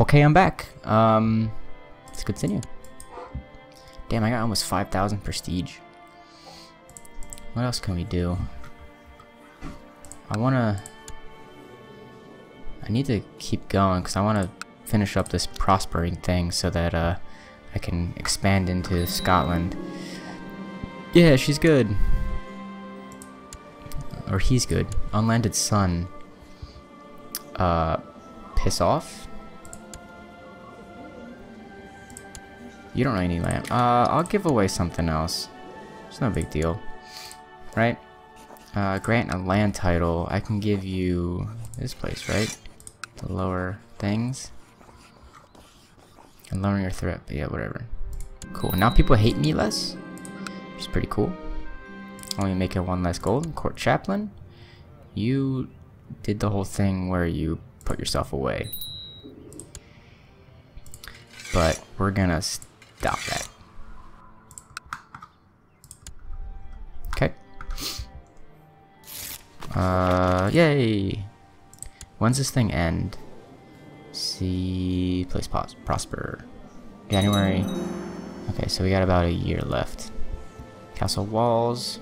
Okay, I'm back. Let's continue. Damn, I got almost 5,000 prestige. What else can we do? I need to keep going because I want to finish up this prospering thing so that I can expand into Scotland. Yeah, she's good. Or he's good. Unlanded son. Piss off. You don't really need land. I'll give away something else. It's no big deal, right? Grant a land title. I can give you this place, right? The lower things. And lowering your threat, but yeah, whatever. Cool. Now people hate me less, which is pretty cool. Only make it one less gold. Court chaplain. You did the whole thing where you put yourself away. But we're gonna stop that. Okay. Yay! When's this thing end? See, place prosper. January. Okay, so we got about a year left. Castle walls.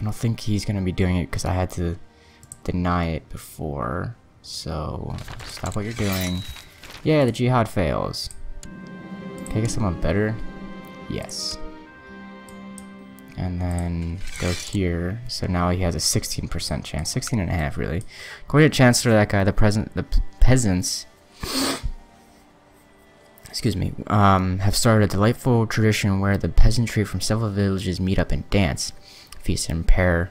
I don't think he's gonna be doing it because I had to deny it before. So, stop what you're doing. Yeah, the jihad fails. Can I get someone better? Yes. And then go here. So now he has a 16% chance. 16.5 really. According to Chancellor, that guy, the peasants, excuse me, have started a delightful tradition where the peasantry from several villages meet up and dance, feast, and pair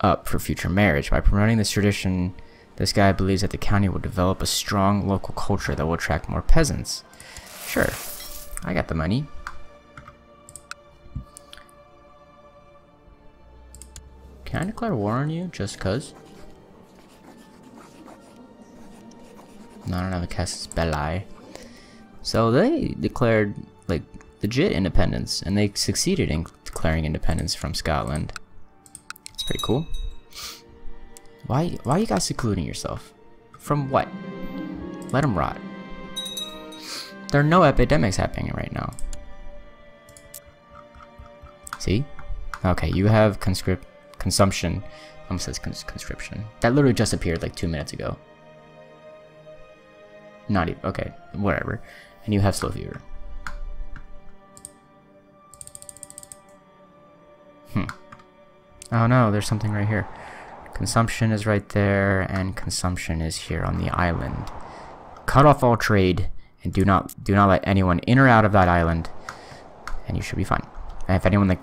up for future marriage. By promoting this tradition, this guy believes that the county will develop a strong local culture that will attract more peasants. Sure, I got the money. Can I declare war on you just cause? No, I don't have a Casus Belli. So they declared, like, legit independence, and they succeeded in declaring independence from Scotland. It's pretty cool. Why are you guys secluding yourself? From what? Let them rot. There are no epidemics happening right now. See? Okay, you have consumption. Almost says conscription. That literally just appeared like 2 minutes ago. Not even, okay, whatever. And you have slow fever. Oh no, there's something right here. Consumption is right there, and consumption is here on the island. Cut off all trade, and do not let anyone in or out of that island, and you should be fine. And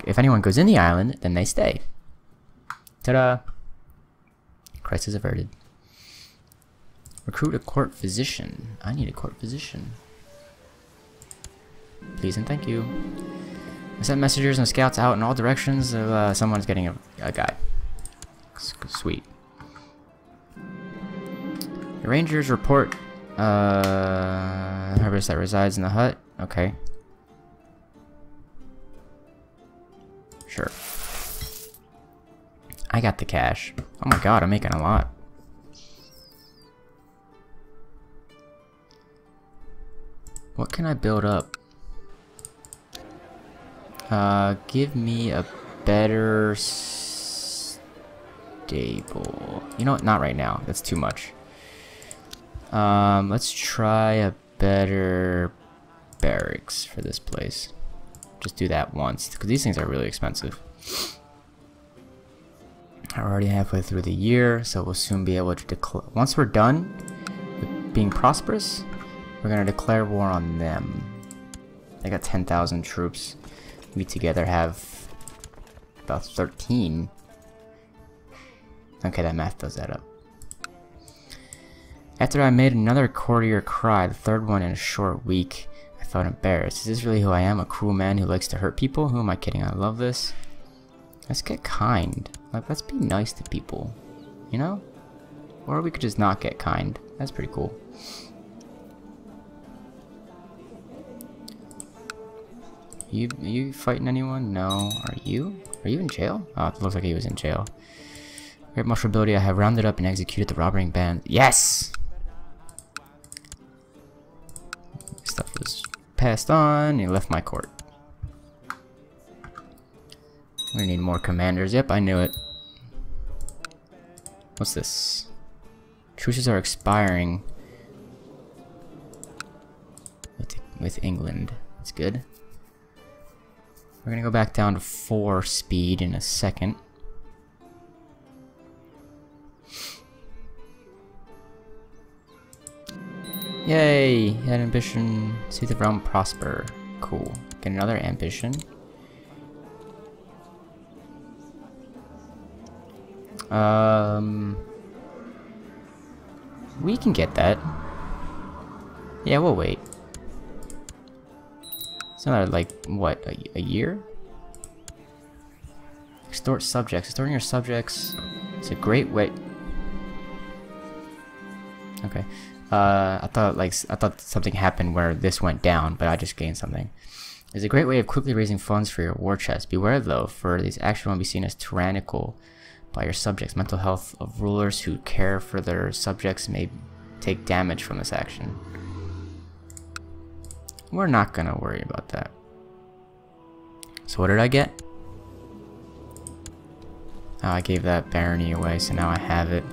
if anyone goes in the island, then they stay. Ta-da! Crisis averted. Recruit a court physician. I need a court physician. Please and thank you. I sent messengers and scouts out in all directions. Someone's getting a guy. Sweet. The rangers report harvest that resides in the hut. Okay. Sure. I got the cash. Oh my god, I'm making a lot. What can I build up? Give me a better stable. You know what? Not right now. That's too much. Let's try a better barracks for this place. Just do that once, because these things are really expensive. We're already halfway through the year, so we'll soon be able to declare. Once we're done with being prosperous, we're gonna declare war on them. They got 10,000 troops. We together have about 13. Okay, that math does add up. After I made another courtier cry, the third one in a short week, I felt embarrassed. Is this really who I am? A cruel man who likes to hurt people? Who am I kidding? I love this. Let's get kind. Like, let's be nice to people, you know? Or we could just not get kind. That's pretty cool. You fighting anyone? No. Are you? Are you in jail? Oh, it looks like he was in jail. Great martial ability, I have rounded up and executed the robbering band. Yes! Stuff was passed on and left my court. We're gonna need more commanders. Yep, I knew it. What's this? Truces are expiring with England. That's good. We're gonna go back down to 4 speed in a second. Yay! Had ambition. See the realm prosper. Cool. Get another ambition. We can get that. Yeah, we'll wait. It's another, like, what, a year? Extort subjects. Extorting your subjects is a great way. Okay. I thought something happened where this went down, but I just gained something. It's a great way of quickly raising funds for your war chest. Beware though, for these actions won't be seen as tyrannical by your subjects. Mental health of rulers who care for their subjects may take damage from this action. We're not gonna worry about that. So what did I get? Oh, I gave that barony away, so now I have it.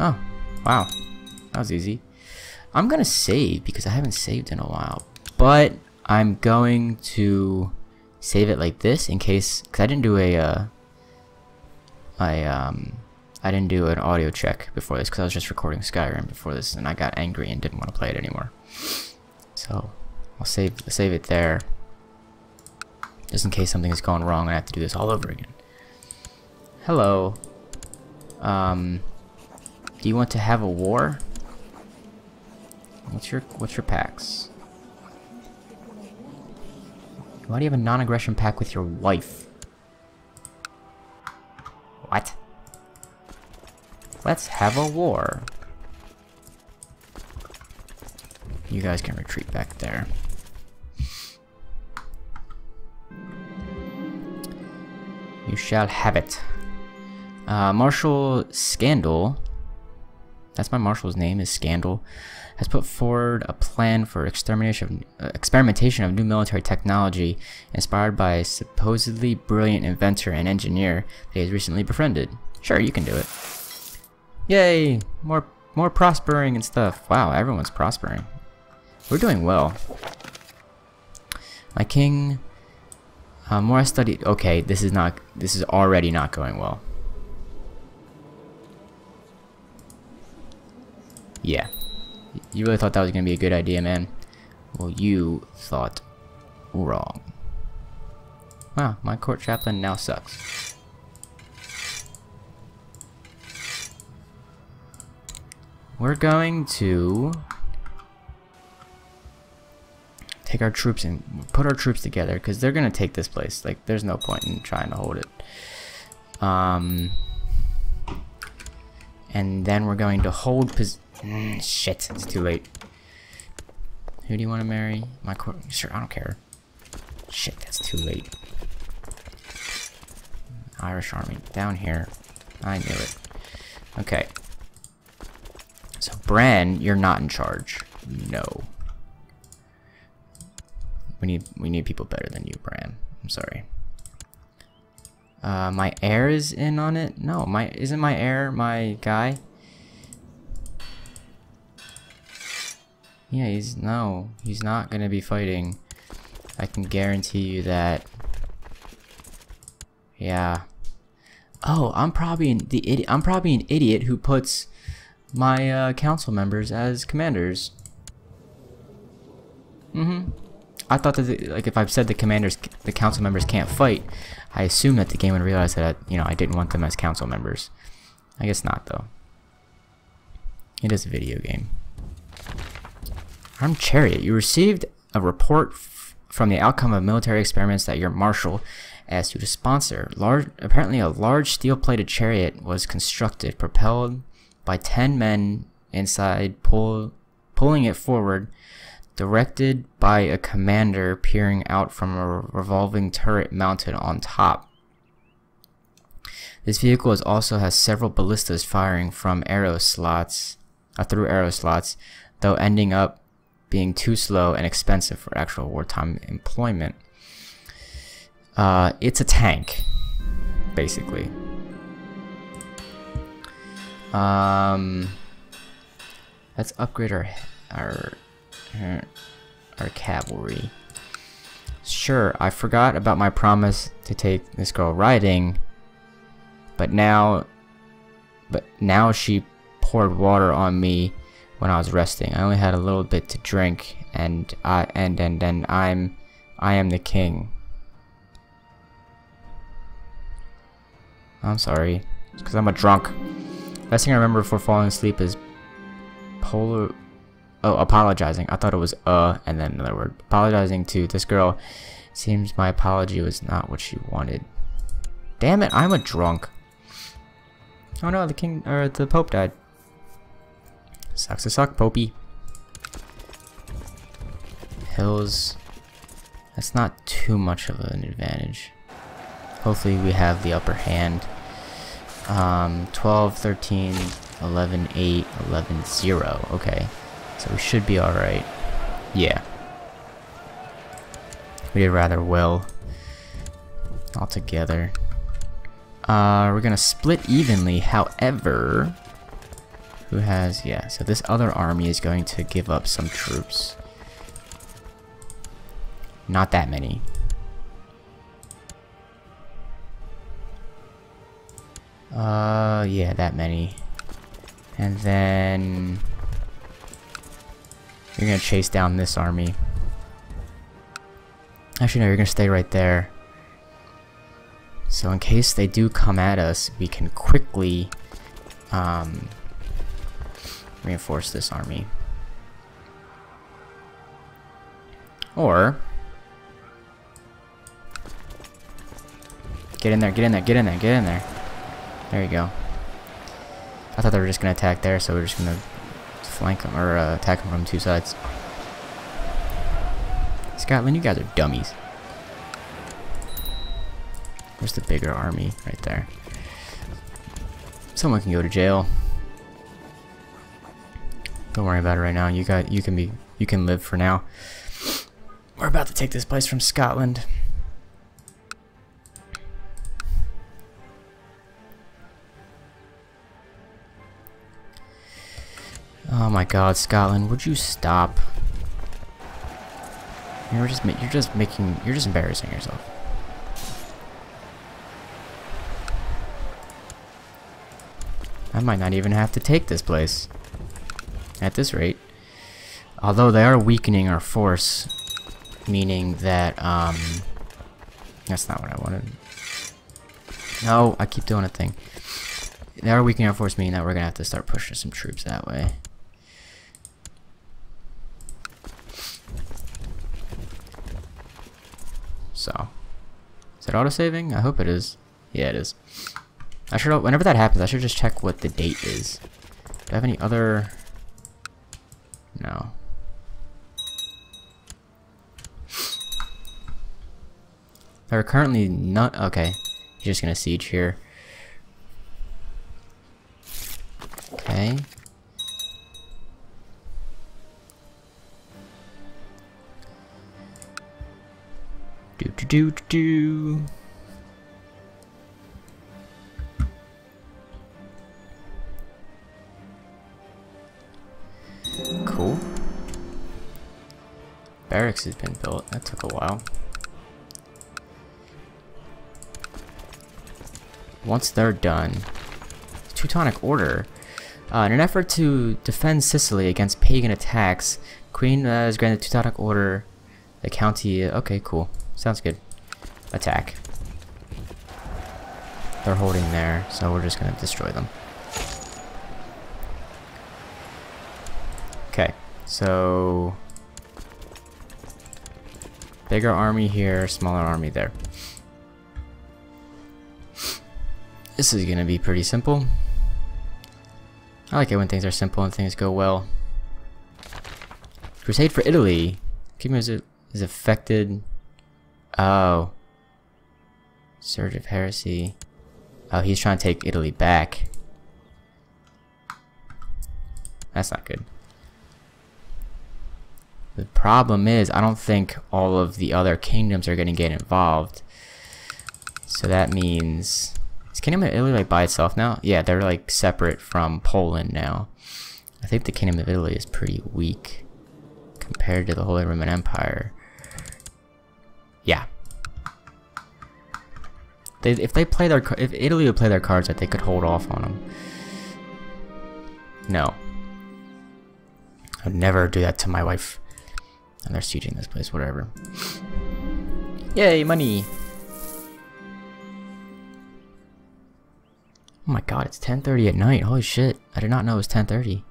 Oh, wow. That was easy. I'm gonna save because I haven't saved in a while, but I'm going to save it like this in case, because I didn't do a I didn't do an audio check before this because I was just recording Skyrim before this and I got angry and didn't want to play it anymore. So I'll save it there just in case something has gone wrong and I have to do this all over again. Hello. Do you want to have a war? What's your pacts? Why do you have a non-aggression pact with your wife? What? Let's have a war. You guys can retreat back there. You shall have it. Marshal Scandal. That's my marshal's name, is Scandal, has put forward a plan for experimentation of new military technology inspired by a supposedly brilliant inventor and engineer that he has recently befriended. Sure, you can do it. Yay! More prospering and stuff. Wow, everyone's prospering. We're doing well. My king, more I studied. Okay, this is already not going well. Yeah, you really thought that was gonna be a good idea, man. Well, you thought wrong. Wow, my court chaplain now sucks. We're going to take our troops and put our troops together because they're gonna take this place. Like, there's no point in trying to hold it. And then we're going to hold position. Shit, it's too late. Who do you want to marry? My court? Sure, I don't care. Shit, that's too late. Irish army, down here. I knew it. Okay. So, Bran, you're not in charge. No. We need people better than you, Bran. I'm sorry. My heir is in on it? No, isn't my heir my guy? Yeah, he's not gonna be fighting. I can guarantee you that. Yeah. Oh, I'm probably an idiot who puts my council members as commanders. I thought that if I've said the council members can't fight, I assume that the game would realize that I didn't want them as council members. I guess not though. It is a video game. Armed Chariot, you received a report from the outcome of military experiments that your marshal asked you to sponsor. Apparently a large steel-plated chariot was constructed, propelled by 10 men inside, pulling it forward, directed by a commander peering out from a revolving turret mounted on top. This vehicle also has several ballistas firing from arrow slots, through arrow slots, though ending up being too slow and expensive for actual wartime employment. It's a tank, basically. Let's upgrade our cavalry. Sure, I forgot about my promise to take this girl riding, but now she poured water on me when I was resting. I only had a little bit to drink, and I am the king. I'm sorry, because I'm a drunk. Last thing I remember before falling asleep is apologizing. I thought it was and then another word. Apologizing to this girl. Seems my apology was not what she wanted. Damn it, I'm a drunk. Oh no, the king, or the pope died. Sucks to suck, popey. Hills. That's not too much of an advantage. Hopefully we have the upper hand. 12, 13, 11, 8, 11, 0. Okay, so we should be alright. Yeah. We did rather well altogether. We're gonna split evenly, however, who has, yeah, so this other army is going to give up some troops. Not that many. Yeah, that many. And then you're gonna chase down this army. Actually, no, you're gonna stay right there. So in case they do come at us, we can quickly reinforce this army. Or get in there, get in there, get in there, get in there. There you go. I thought they were just gonna attack there, so we're just gonna flank them, or attack them from two sides. Scotland, you guys are dummies. Where's the bigger army? Right there. Someone can go to jail. Don't worry about it right now. You can live for now. We're about to take this place from Scotland. Oh my God, Scotland, would you stop? You're just embarrassing yourself. I might not even have to take this place at this rate. Although they are weakening our force, meaning that that's not what I wanted. No, I keep doing a thing. They are weakening our force, meaning that we're gonna have to start pushing some troops that way. So, is it auto-saving? I hope it is. Yeah, it is. I should, whenever that happens, I should just check what the date is. Do I have any other? No. There are currently not. Okay, he's just gonna siege here. Okay. Do. Cool. Barracks has been built. That took a while. Once they're done, Teutonic Order. In an effort to defend Sicily against pagan attacks, Queen has granted Teutonic Order the county. Okay, cool. Sounds good. Attack. They're holding there, so we're just gonna destroy them. Okay, so bigger army here, smaller army there. This is gonna be pretty simple. I like it when things are simple and things go well. Crusade for Italy. Kingdom is affected. Oh. Surge of heresy. Oh, he's trying to take Italy back. That's not good. The problem is, I don't think all of the other kingdoms are going to get involved. So that means... Is Kingdom of Italy like by itself now? Yeah, they're like separate from Poland now. I think the Kingdom of Italy is pretty weak compared to the Holy Roman Empire. Yeah. If Italy would play their cards, that they could hold off on them. No. I'd never do that to my wife. And they're sieging this place, whatever. Yay, money! Oh my god, it's 10:30 at night. Holy shit. I did not know it was 10:30.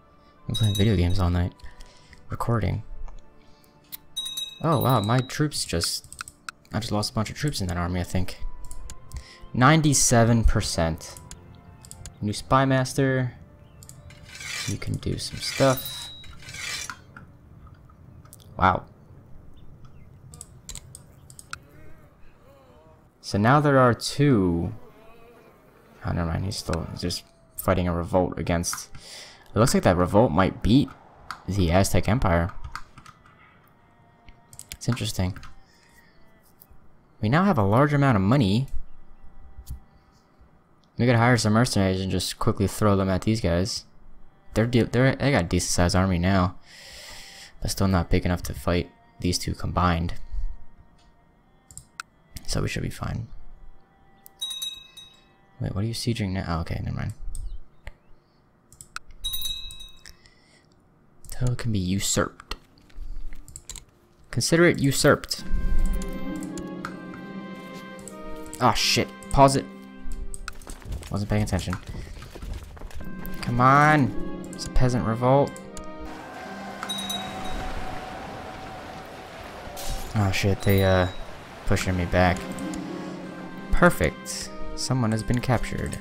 I'm playing video games all night. Recording. Oh wow, my troops just... I just lost a bunch of troops in that army, I think. 97%. New spy master. You can do some stuff. Wow. So now there are two... Oh, never mind, he's just fighting a revolt against... It looks like that revolt might beat the Aztec Empire. It's interesting. We now have a large amount of money. We could hire some mercenaries and just quickly throw them at these guys. They got a decent sized army now. But still not big enough to fight these two combined. So we should be fine. Wait, what are you sieging now? Oh, okay, never mind. Title can be usurped. Consider it usurped. Ah, shit. Pause it. Wasn't paying attention. Come on. It's a peasant revolt. Oh shit, they pushing me back. Perfect. Someone has been captured.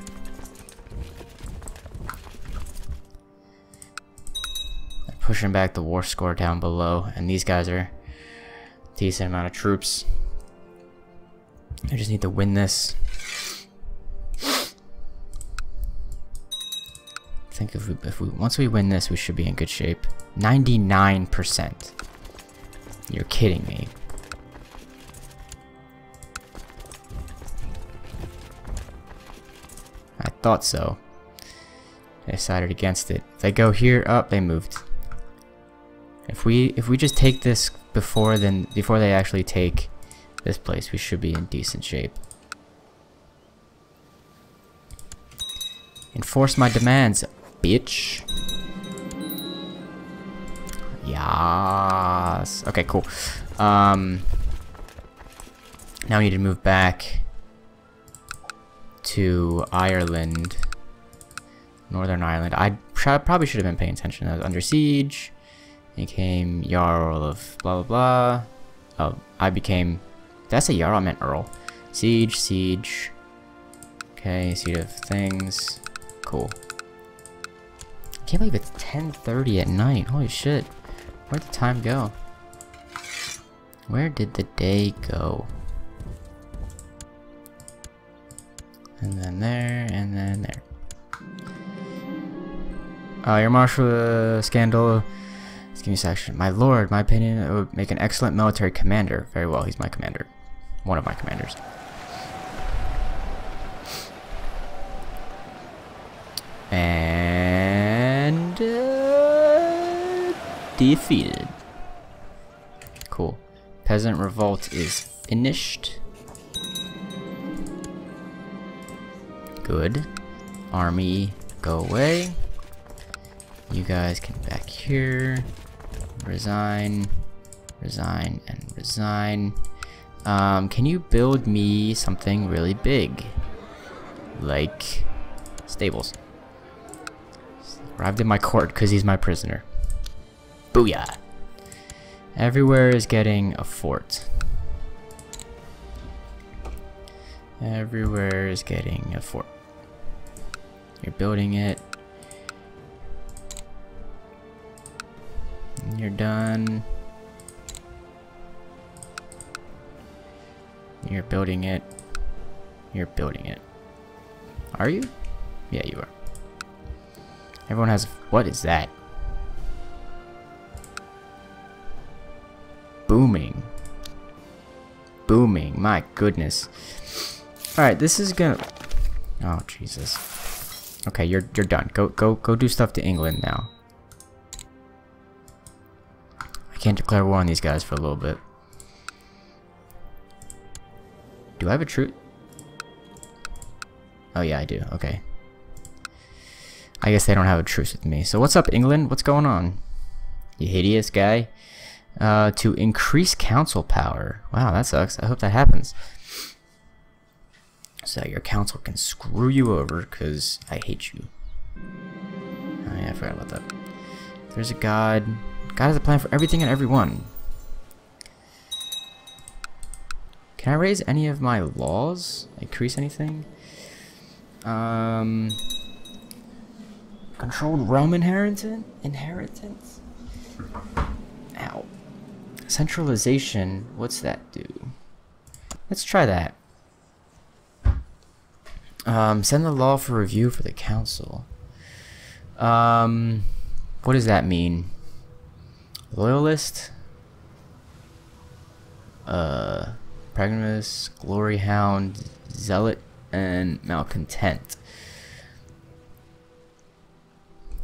They're pushing back the war score down below, and these guys are a decent amount of troops. I just need to win this. I think once we win this, we should be in good shape. 99%. You're kidding me. I thought so. I decided against it. If they go here up, they moved. If we just take this before they actually take this place, we should be in decent shape. Enforce my demands, bitch. Yes. Okay, cool. Now we need to move back to Ireland, Northern Ireland. I probably should have been paying attention. I was under siege. I became Jarl of blah blah blah. Oh, I became. That's a Jarl. I meant Earl. Siege. Okay, seed of things. Cool. I can't believe it's 10:30 at night. Holy shit. Where'd the time go? Where did the day go? And then there, and then there. Your martial scandal. Give me section. My lord, my opinion, it would make an excellent military commander. Very well, he's my commander. One of my commanders. And... defeated. Cool. Peasant revolt is finished. Good. Army, go away. You guys can back here. Resign. Resign and resign. Can you build me something really big? Like stables. Arrived in my court because he's my prisoner. Booyah! Everywhere is getting a fort. Everywhere is getting a fort. You're building it. You're done. You're building it. You're building it. Are you? Yeah, you are. Everyone has... What is that? Booming. Booming. My goodness. Alright, this is gonna... Oh, Jesus. Okay, you're done. Go do stuff to England now. I can't declare war on these guys for a little bit. Do I have a truce? Oh yeah, I do. Okay. I guess they don't have a truce with me. So what's up, England? What's going on? You hideous guy. To increase council power. Wow, that sucks. I hope that happens. So your council can screw you over, because I hate you. Oh yeah, I forgot about that. There's a god. God has a plan for everything and everyone. Can I raise any of my laws? Increase anything? Controlled realm inheritance? Inheritance? Ow. Centralization, what's that do? Let's try that. Send the law for review for the council. What does that mean? Loyalist? Pragmatist, Glory Hound, Zealot, and Malcontent.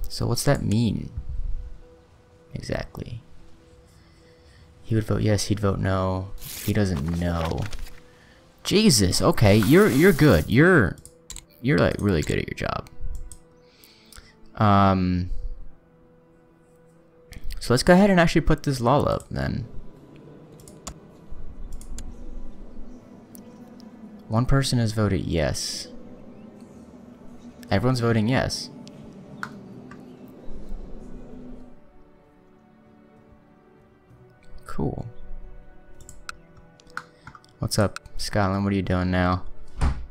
So what's that mean? Exactly. He would vote yes, he'd vote no. He doesn't know. Jesus, okay, you're good. You're like really good at your job. So let's go ahead and actually put this law up then. One person has voted yes. Everyone's voting yes. Cool. What's up, Scotland? What are you doing now? Oh,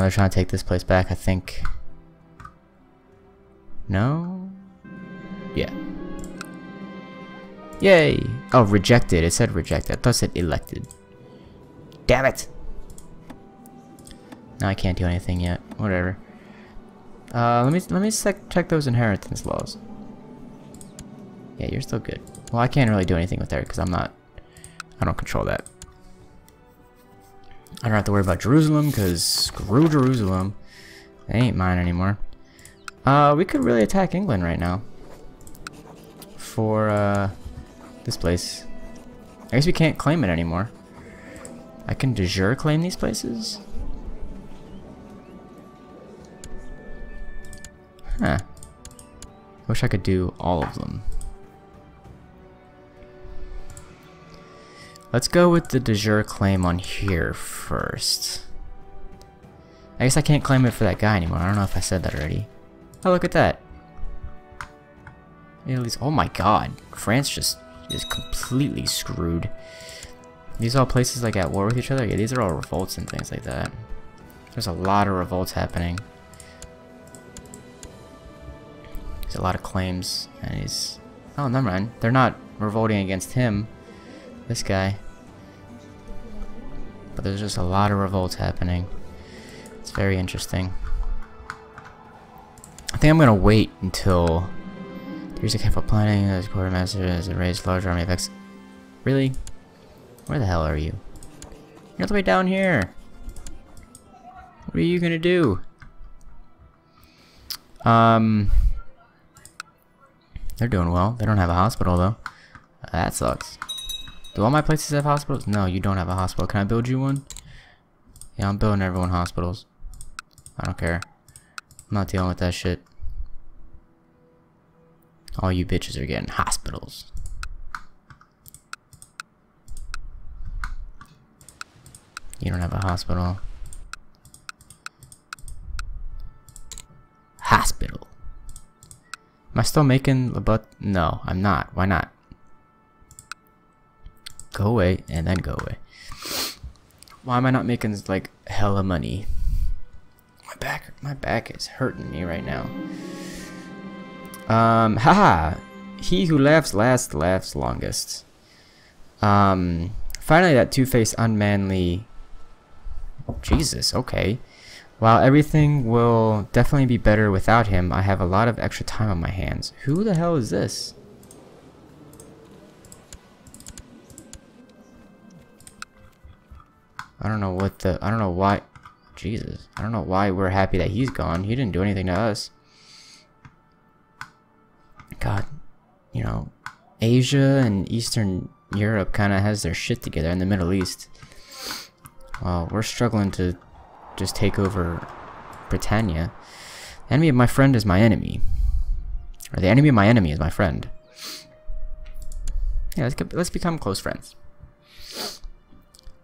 they're trying to take this place back, I think. No? Yeah. Yay! Oh, rejected. It said rejected. I thought it said elected. Damn it! No, I can't do anything yet. Whatever. Let me check those inheritance laws. Yeah, you're still good. Well, I can't really do anything with that because I'm not... I don't control that. I don't have to worry about Jerusalem because screw Jerusalem. They ain't mine anymore. We could really attack England right now. For, this place. I guess we can't claim it anymore. I can de jure claim these places? Huh. I wish I could do all of them. Let's go with the de jure claim on here first. I guess I can't claim it for that guy anymore. I don't know if I said that already. Oh, look at that. Italy's, oh my god. France just is completely screwed. These are all places like at war with each other? Yeah, these are all revolts and things like that. There's a lot of revolts happening. There's a lot of claims. And he's... Oh, never mind. They're not revolting against him. This guy. But there's just a lot of revolts happening. It's very interesting. I think I'm gonna wait until there's a careful planning as quartermaster as a raised large army of X. Really? Where the hell are you? You're all the way down here. What are you gonna do? They're doing well. They don't have a hospital though. That sucks. Do all my places have hospitals? No, you don't have a hospital. Can I build you one? Yeah, I'm building everyone hospitals. I don't care. I'm not dealing with that shit. All you bitches are getting hospitals. You don't have a hospital. Hospital. Am I still making the butt? No, I'm not. Why not? Go away, and then go away. Why am I not making, like, hella money? My back is hurting me right now. Haha! He who laughs last laughs longest. Finally that two-faced unmanly... Jesus, okay. While everything will definitely be better without him, I have a lot of extra time on my hands. Who the hell is this? I don't know why. Jesus. I don't know why we're happy that he's gone. He didn't do anything to us. God. You know, Asia and Eastern Europe kind of has their shit together, and the Middle East. Well, we're struggling to just take over Britannia. The enemy of my friend is my enemy. Or the enemy of my enemy is my friend. Yeah, let's become close friends.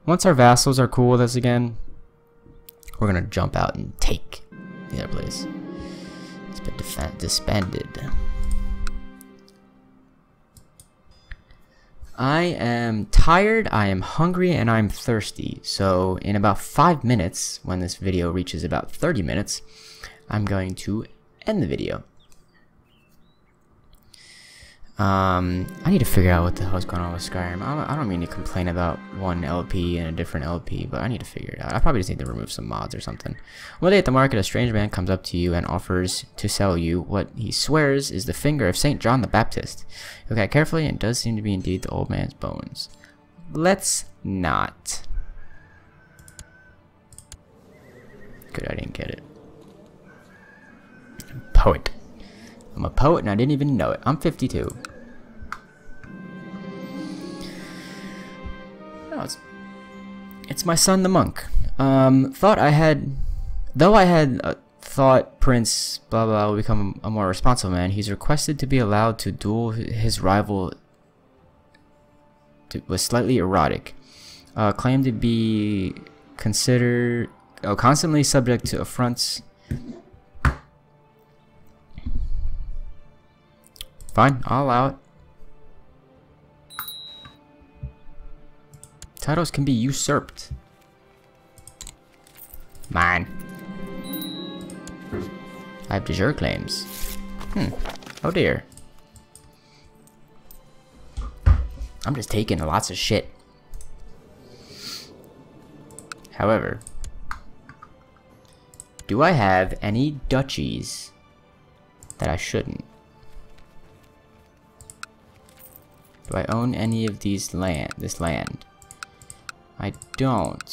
Once our vassals are cool with us again, we're gonna jump out and take the other place. It's been disbanded. I am tired, I am hungry, and I'm thirsty. So in about 5 minutes, when this video reaches about 30 minutes, I'm going to end the video. I need to figure out what the hell's going on with Skyrim. I don't mean to complain about one LP and a different LP, but I need to figure it out. I probably just need to remove some mods or something. One day at the market, a strange man comes up to you and offers to sell you what he swears is the finger of St. John the Baptist. Look at carefully, and it does seem to be indeed the old man's bones. Let's not. Good, I didn't get it. Poet. I'm a poet and I didn't even know it. I'm 52. No, it's my son, the monk. Thought Prince blah blah will become a more responsible man. He's requested to be allowed to duel his rival. Was slightly erotic. Claimed to be considered constantly subject to affronts. Fine, I'll allow it. Titles can be usurped. Mine. I have de jure claims. Oh dear. I'm just taking lots of shit. However, do I have any duchies that I shouldn't? Do I own any of these land? I don't.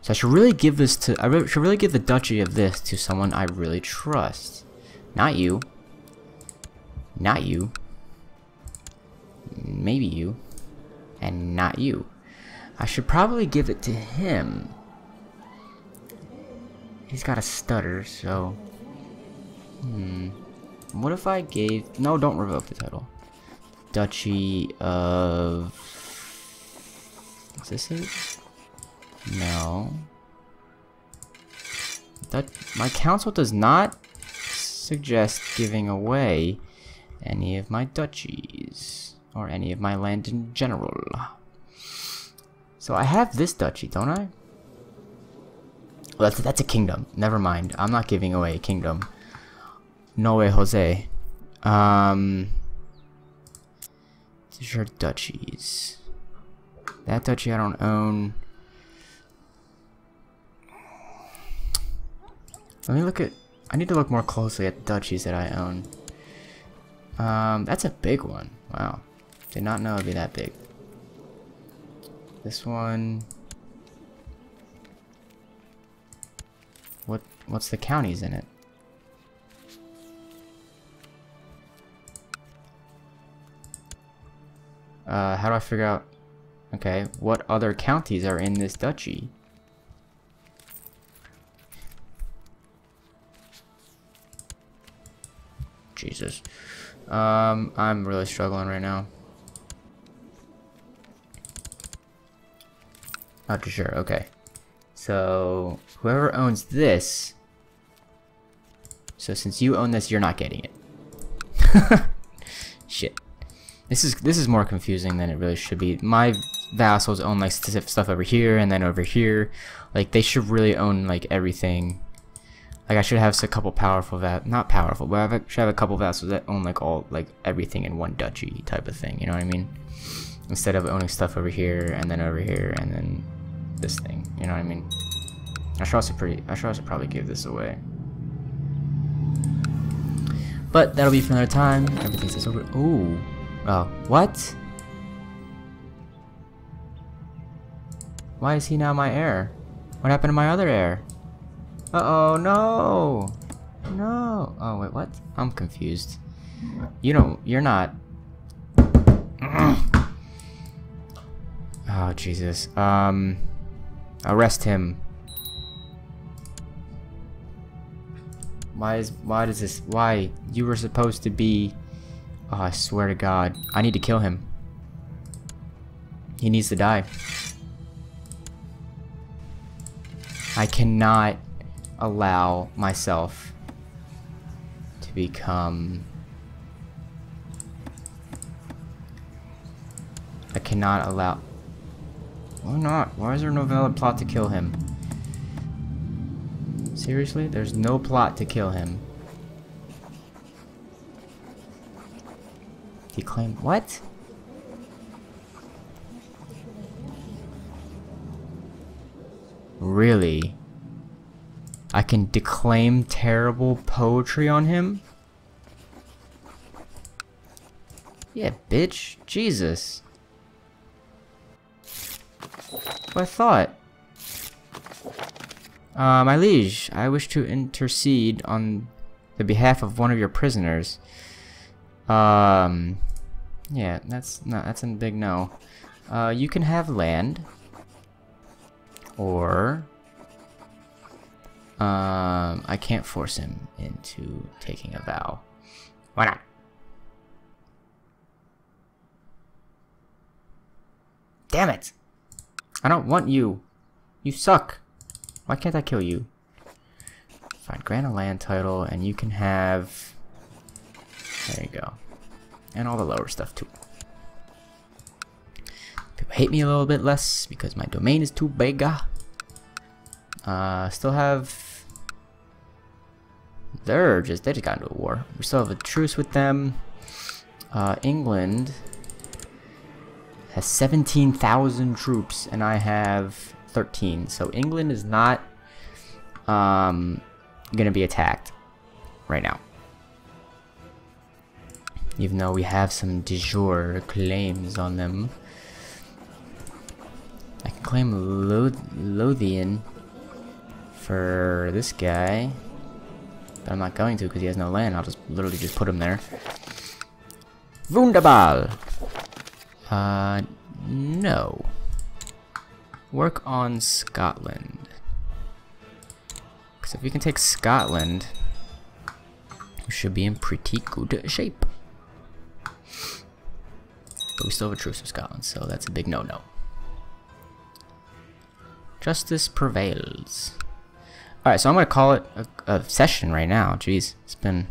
So I should really give this to, should really give the duchy of this to someone I really trust. Not you. Not you. Maybe you. And not you. I should probably give it to him. He's got a stutter, so. What if I gave, no, don't revoke the title. Duchy of, is this it? No. That my council does not suggest giving away any of my duchies or any of my land in general. So I have this duchy, don't I? Well, that's a kingdom. Never mind. I'm not giving away a kingdom. No way, Jose. These are duchies. That duchy I don't own. Let me look at, I need to look more closely at the duchies that I own. That's a big one. Wow. Did not know it'd be that big. This one. What's the counties in it? How do I figure out, okay, what other counties are in this duchy? Jesus. I'm really struggling right now. Not too sure, okay. So, whoever owns this, so since you own this, you're not getting it. Shit. This is more confusing than it really should be. My vassals own like stuff over here and then over here. Like they should really own like everything. Like I should have a couple powerful should have a couple vassals that own like all like everything in one duchy type of thing. You know what I mean? Instead of owning stuff over here and then this thing. You know what I mean? I should also probably give this away. But that'll be for another time. Everything's over. Ooh. Oh, what? Why is he now my heir? What happened to my other heir? Uh-oh, no! No! Oh, wait, what? I'm confused. You don't, you're not. Oh, Jesus. Arrest him. Why? You were supposed to be... Oh, I swear to God. I need to kill him. He needs to die. I cannot allow myself to become... I cannot allow... Why not? Why is there no valid plot to kill him? Seriously? There's no plot to kill him. He claimed... What? Really? I can declaim terrible poetry on him? Yeah, bitch. Jesus. What I thought. My liege, I wish to intercede on the behalf of one of your prisoners. Yeah, that's a big no. You can have land, or I can't force him into taking a vow. Why not? Damn it! I don't want you. You suck. Why can't I kill you? Fine, grant a land title, and you can have... There you go. And all the lower stuff, too. People hate me a little bit less, because my domain is too big. Still have... They just got into a war. We still have a truce with them. England has 17,000 troops, and I have... 13, so England is not gonna be attacked right now, even though we have some de jure claims on them. I can claim Lothian for this guy, but I'm not going to because he has no land. I'll just literally just put him there. Wunderball. No. Work on Scotland. Because if we can take Scotland, we should be in pretty good shape. But we still have a truce with Scotland, so that's a big no-no. Justice prevails. Alright, so I'm going to call it a session right now. Jeez, it's been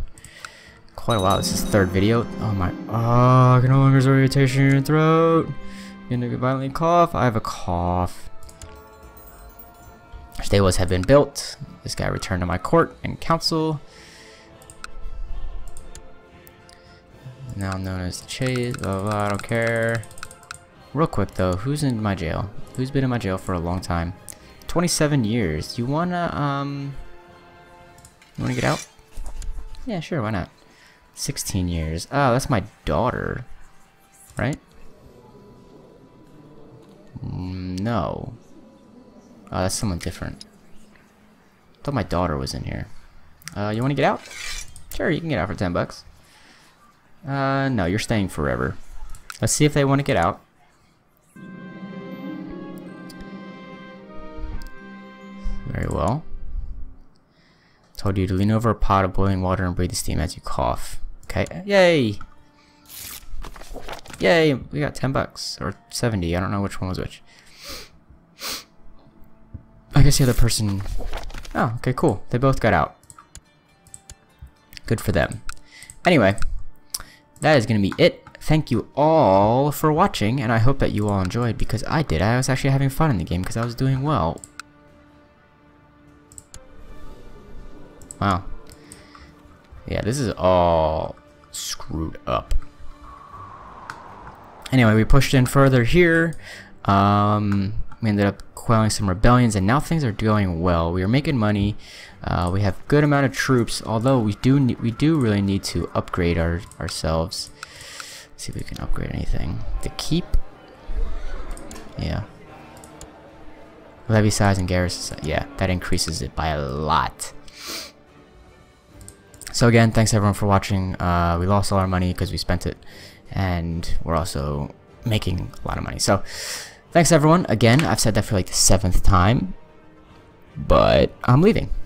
quite a while. This is the third video. Oh my... Oh, I can no longer resist irritation in your throat. You're going to violently cough. I have a cough. Stables have been built. This guy returned to my court and council. Now known as the Chase. Blah, blah, blah, I don't care. Real quick though, who's in my jail? Who's been in my jail for a long time? 27 years. You wanna get out? Yeah, sure, why not? 16 years. Oh, that's my daughter. Right? No. Oh, that's someone different. I thought my daughter was in here. You want to get out? Sure, you can get out for $10. No, you're staying forever. Let's see if they want to get out. Very well. Told you to lean over a pot of boiling water and breathe the steam as you cough. Okay. Yay! Yay, we got $10 or 70. I don't know which one was which. I guess the other person. Oh, okay, cool. They both got out. Good for them. Anyway, that is going to be it. Thank you all for watching, and I hope that you all enjoyed because I did. I was actually having fun in the game because I was doing well. Wow. Yeah, this is all screwed up. Anyway, we pushed in further here. We ended up quelling some rebellions, and now things are going well. We are making money. We have good amount of troops, although we do really need to upgrade ourselves. Let's see if we can upgrade anything. The keep. Yeah. Levy size and garrison size. Yeah, that increases it by a lot. So again, thanks everyone for watching. We lost all our money because we spent it, and we're also making a lot of money. So thanks everyone. Again, I've said that for like the 7th time, but I'm leaving.